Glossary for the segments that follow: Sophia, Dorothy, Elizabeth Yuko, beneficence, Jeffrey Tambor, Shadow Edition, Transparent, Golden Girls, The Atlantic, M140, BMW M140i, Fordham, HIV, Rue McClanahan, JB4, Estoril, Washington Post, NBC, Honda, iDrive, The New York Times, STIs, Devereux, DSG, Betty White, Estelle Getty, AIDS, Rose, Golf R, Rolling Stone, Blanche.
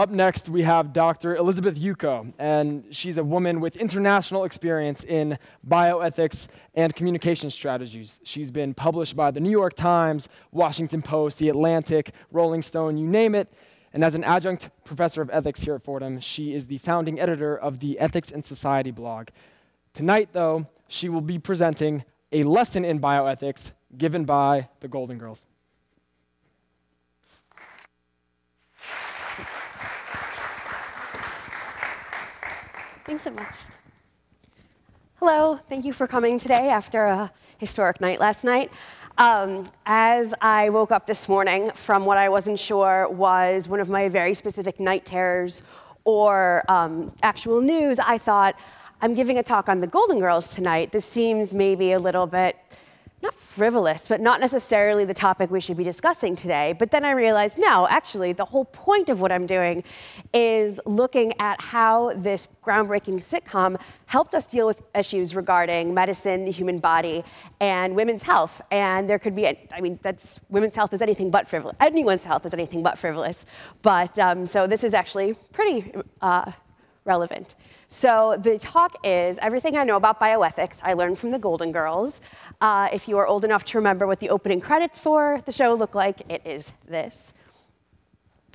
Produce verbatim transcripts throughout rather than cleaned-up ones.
Up next, we have Doctor Elizabeth Yuko, and she's a woman with international experience in bioethics and communication strategies. She's been published by The New York Times, Washington Post, The Atlantic, Rolling Stone, you name it. And as an adjunct professor of ethics here at Fordham, she is the founding editor of the Ethics and Society blog. Tonight, though, she will be presenting a lesson in bioethics given by the Golden Girls. Thanks so much. Hello, thank you for coming today after a historic night last night. Um, as I woke up this morning from what I wasn't sure was one of my very specific night terrors or um, actual news, I thought, I'm giving a talk on the Golden Girls tonight. This seems maybe a little bit, not frivolous, but not necessarily the topic we should be discussing today. But then I realized, no, actually, the whole point of what I'm doing is looking at how this groundbreaking sitcom helped us deal with issues regarding medicine, the human body, and women's health. And there could be, I mean, that's, women's health is anything but frivolous. Anyone's health is anything but frivolous. But um, so this is actually pretty uh, relevant. So the talk is everything I know about bioethics I learned from the Golden Girls. Uh, if you are old enough to remember what the opening credits for the show look like, it is this.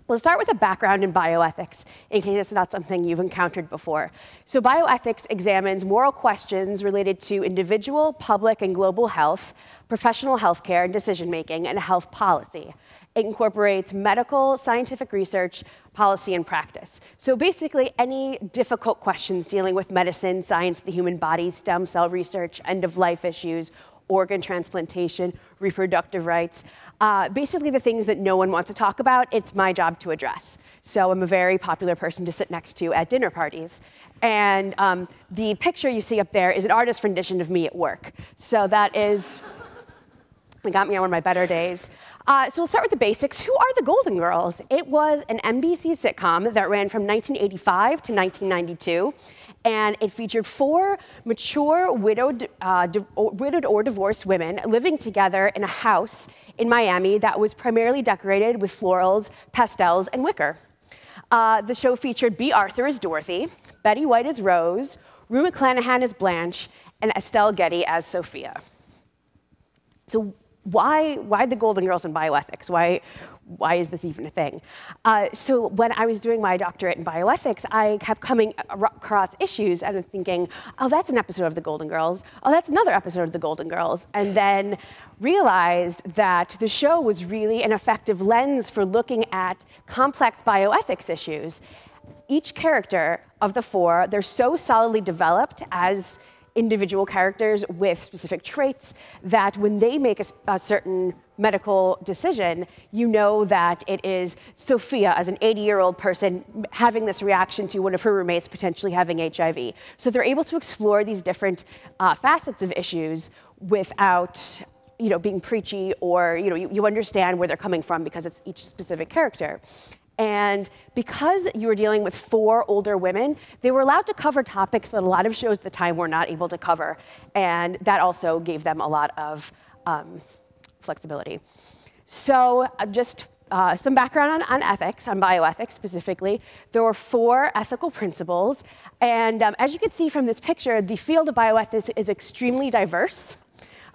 We'll start with a background in bioethics, in case it's not something you've encountered before. So bioethics examines moral questions related to individual, public, and global health, professional healthcare and decision-making, and health policy. It incorporates medical, scientific research, policy, and practice. So basically, any difficult questions dealing with medicine, science, the human body, stem cell research, end-of-life issues, organ transplantation, reproductive rights, uh, basically the things that no one wants to talk about, it's my job to address. So I'm a very popular person to sit next to at dinner parties. And um, the picture you see up there is an artist rendition of me at work. So that is, it got me on one of my better days. Uh, so we'll start with the basics. Who are the Golden Girls? It was an N B C sitcom that ran from nineteen eighty-five to nineteen ninety-two, and it featured four mature, widowed, uh, widowed or divorced women living together in a house in Miami that was primarily decorated with florals, pastels, and wicker. Uh, the show featured Bea Arthur as Dorothy, Betty White as Rose, Rue McClanahan as Blanche, and Estelle Getty as Sophia. So Why, why the Golden Girls in bioethics? Why, why is this even a thing? Uh, so when I was doing my doctorate in bioethics, I kept coming across issues and thinking, oh, that's an episode of the Golden Girls. Oh, that's another episode of the Golden Girls. And then realized that the show was really an effective lens for looking at complex bioethics issues. Each character of the four, they're so solidly developed as individual characters with specific traits that when they make a, a certain medical decision, you know that it is Sophia, as an eighty-year-old person, having this reaction to one of her roommates potentially having H I V. So they're able to explore these different uh, facets of issues without, you know, being preachy or, you know, you, you understand where they're coming from because it's each specific character. And because you were dealing with four older women, they were allowed to cover topics that a lot of shows at the time were not able to cover. And that also gave them a lot of um, flexibility. So uh, just uh, some background on, on ethics, on bioethics specifically. There were four ethical principles. And um, as you can see from this picture, the field of bioethics is extremely diverse.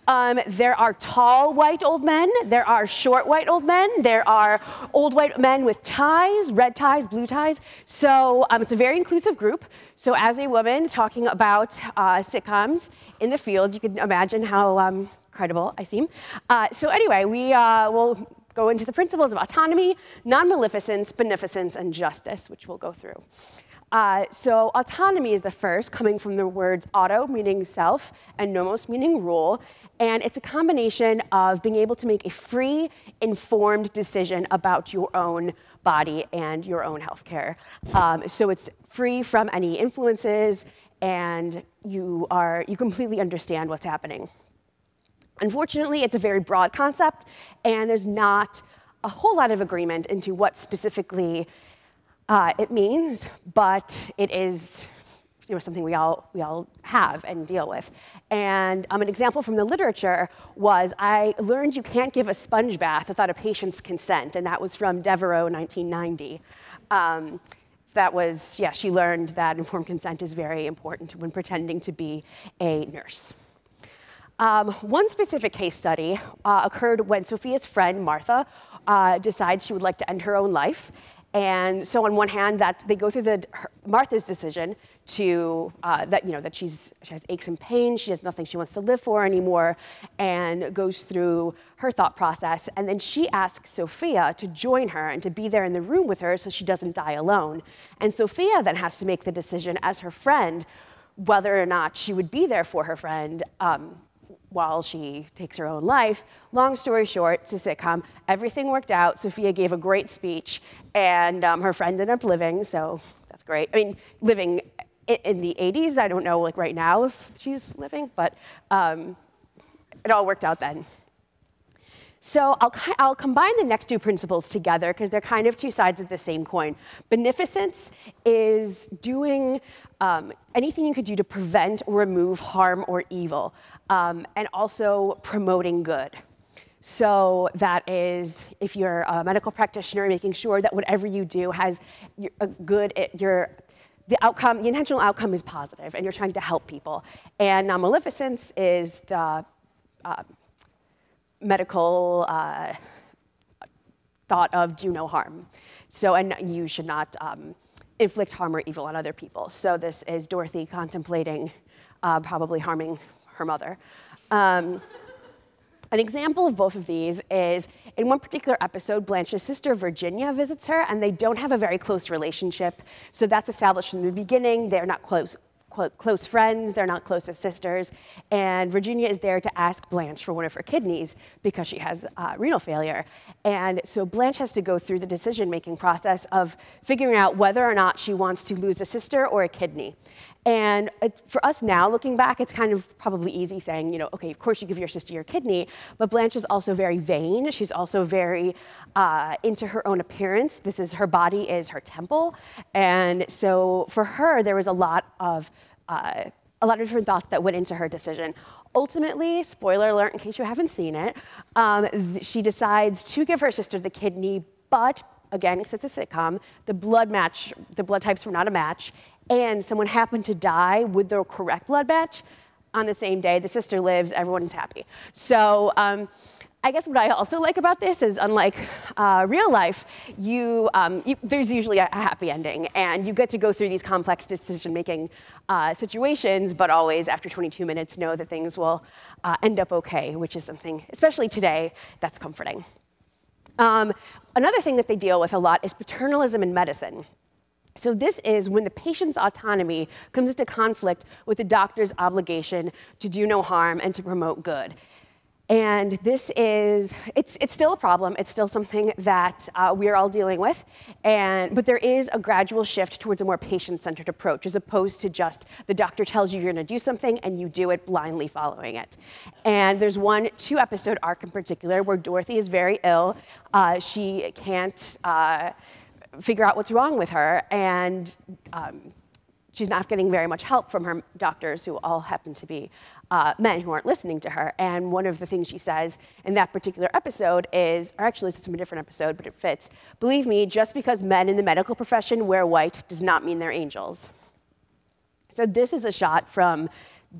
Um, there are tall white old men, there are short white old men, there are old white men with ties, red ties, blue ties. So um, it's a very inclusive group. So as a woman talking about uh, sitcoms in the field, you can imagine how um, credible I seem. Uh, so anyway, we uh, will go into the principles of autonomy, non-maleficence, beneficence, and justice, which we'll go through. Uh, so autonomy is the first, coming from the words auto, meaning self, and nomos, meaning rule. And it's a combination of being able to make a free, informed decision about your own body and your own healthcare. Um, so it's free from any influences, and you, are, you completely understand what's happening. Unfortunately, it's a very broad concept, and there's not a whole lot of agreement into what specifically Uh, it means, but it is, you know, something we all, we all have and deal with. And um, an example from the literature was, I learned you can't give a sponge bath without a patient's consent, and that was from Devereux, nineteen ninety. Um, that was, yeah, she learned that informed consent is very important when pretending to be a nurse. Um, one specific case study uh, occurred when Sophia's friend, Martha, uh, decides she would like to end her own life. And so on one hand, that they go through the, her, Martha's decision to, uh, that, you know, that she's, she has aches and pains, she has nothing she wants to live for anymore, and goes through her thought process. And then she asks Sophia to join her and to be there in the room with her so she doesn't die alone. And Sophia then has to make the decision as her friend whether or not she would be there for her friend um, while she takes her own life. Long story short, to sitcom, everything worked out. Sophia gave a great speech, and um, her friend ended up living, so that's great. I mean, living in, in the eighties, I don't know like right now if she's living, but um, it all worked out then. So I'll, I'll combine the next two principles together because they're kind of two sides of the same coin. Beneficence is doing um, anything you could do to prevent or remove harm or evil, um, and also promoting good. So that is, if you're a medical practitioner, making sure that whatever you do has a good, your, the outcome, the intentional outcome is positive, and you're trying to help people. And non-maleficence is the uh, medical uh, thought of do no harm. So, and you should not um, inflict harm or evil on other people. So this is Dorothy contemplating uh, probably harming her mother. Um, an example of both of these is, in one particular episode, Blanche's sister, Virginia, visits her, and they don't have a very close relationship. So that's established from the beginning. They're not close. Close friends, they're not close as sisters, and Virginia is there to ask Blanche for one of her kidneys because she has uh, renal failure. And so Blanche has to go through the decision-making process of figuring out whether or not she wants to lose a sister or a kidney. And it, for us now, looking back, it's kind of probably easy saying, you know, okay, of course you give your sister your kidney, but Blanche is also very vain. She's also very uh, into her own appearance. This is, her body is her temple. And so for her, there was a lot of, uh, a lot of different thoughts that went into her decision. Ultimately, spoiler alert in case you haven't seen it, um, she decides to give her sister the kidney, but again, because it's a sitcom, the blood match, the blood types were not a match, and someone happened to die with the correct blood match on the same day. The sister lives, everyone's happy. So um, I guess what I also like about this is, unlike uh, real life, you, um, you, there's usually a happy ending, and you get to go through these complex decision-making uh, situations, but always after twenty-two minutes know that things will uh, end up okay, which is something, especially today, that's comforting. Um, another thing that they deal with a lot is paternalism in medicine. So this is when the patient's autonomy comes into conflict with the doctor's obligation to do no harm and to promote good. And this is, it's, it's still a problem. It's still something that uh, we are all dealing with. And, but there is a gradual shift towards a more patient-centered approach, as opposed to just the doctor tells you you're gonna do something and you do it blindly following it. And there's one two-episode arc in particular where Dorothy is very ill. Uh, she can't uh, figure out what's wrong with her, and um, she's not getting very much help from her doctors, who all happen to be uh, men who aren't listening to her. And one of the things she says in that particular episode is, or actually this is from a different episode, but it fits, believe me, just because men in the medical profession wear white does not mean they're angels. So this is a shot from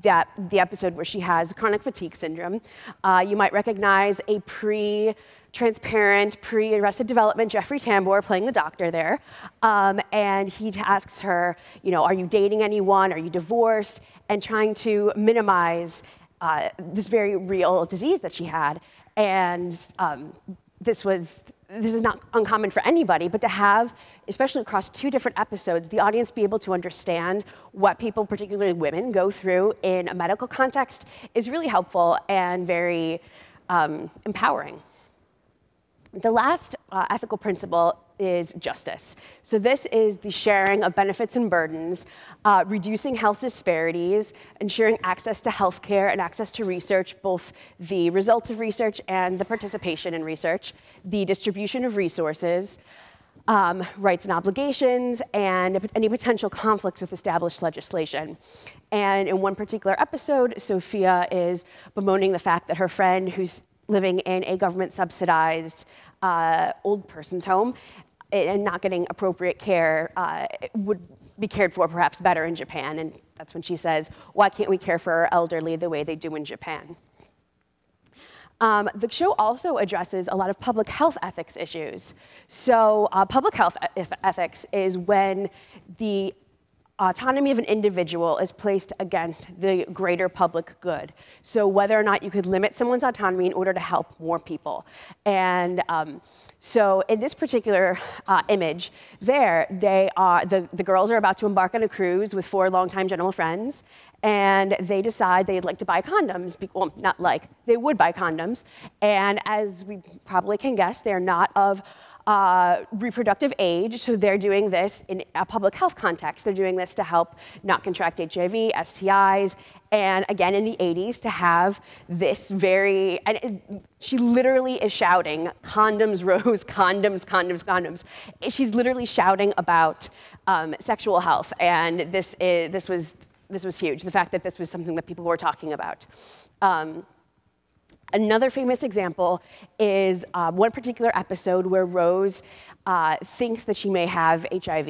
that, the episode where she has chronic fatigue syndrome. Uh, you might recognize a pre- Transparent, pre-Arrested Development, Jeffrey Tambor playing the doctor there. Um, and he asks her, you know, are you dating anyone? Are you divorced? And trying to minimize uh, this very real disease that she had. And um, this was, this is not uncommon for anybody, but to have, especially across two different episodes, the audience be able to understand what people, particularly women, go through in a medical context is really helpful and very um, empowering. The last uh, ethical principle is justice. So this is the sharing of benefits and burdens, uh, reducing health disparities, ensuring access to healthcare and access to research, both the results of research and the participation in research, the distribution of resources, um, rights and obligations, and any potential conflicts with established legislation. And in one particular episode, Sophia is bemoaning the fact that her friend, who's living in a government-subsidized uh, old person's home, and not getting appropriate care uh, would be cared for perhaps better in Japan. And that's when she says, why can't we care for our elderly the way they do in Japan? Um, the show also addresses a lot of public health ethics issues. So uh, public health e- ethics is when the autonomy of an individual is placed against the greater public good. So whether or not you could limit someone's autonomy in order to help more people. And um, so in this particular uh, image there, they are, the, the girls are about to embark on a cruise with four longtime general friends, and they decide they'd like to buy condoms. Well, not like, they would buy condoms. And as we probably can guess, they're not of Uh, reproductive age, so they're doing this in a public health context. They're doing this to help not contract H I V, S T Is, and again in the eighties to have this very, and it, she literally is shouting, condoms, Rose, condoms, condoms, condoms. She's literally shouting about um, sexual health, and this, is, this, was, this was huge, the fact that this was something that people were talking about. Um, Another famous example is uh, one particular episode where Rose uh, thinks that she may have H I V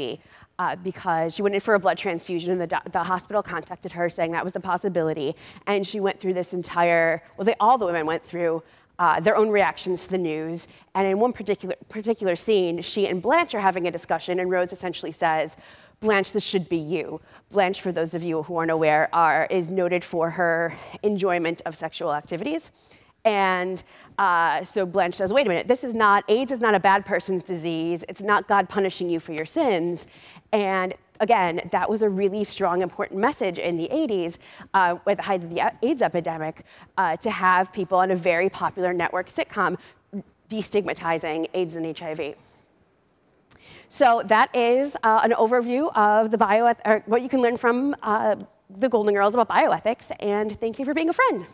uh, because she went in for a blood transfusion and the, do- the hospital contacted her saying that was a possibility. And she went through this entire, well, they, all the women went through uh, their own reactions to the news. And in one particular, particular scene, she and Blanche are having a discussion, and Rose essentially says, Blanche, this should be you. Blanche, for those of you who aren't aware, are, is noted for her enjoyment of sexual activities. And uh, so Blanche says, wait a minute, this is not, AIDS is not a bad person's disease. It's not God punishing you for your sins. And again, that was a really strong, important message in the eighties uh, with the height of the AIDS epidemic uh, to have people on a very popular network sitcom destigmatizing AIDS and H I V. So that is uh, an overview of the bioeth- or what you can learn from uh, the Golden Girls about bioethics. And thank you for being a friend.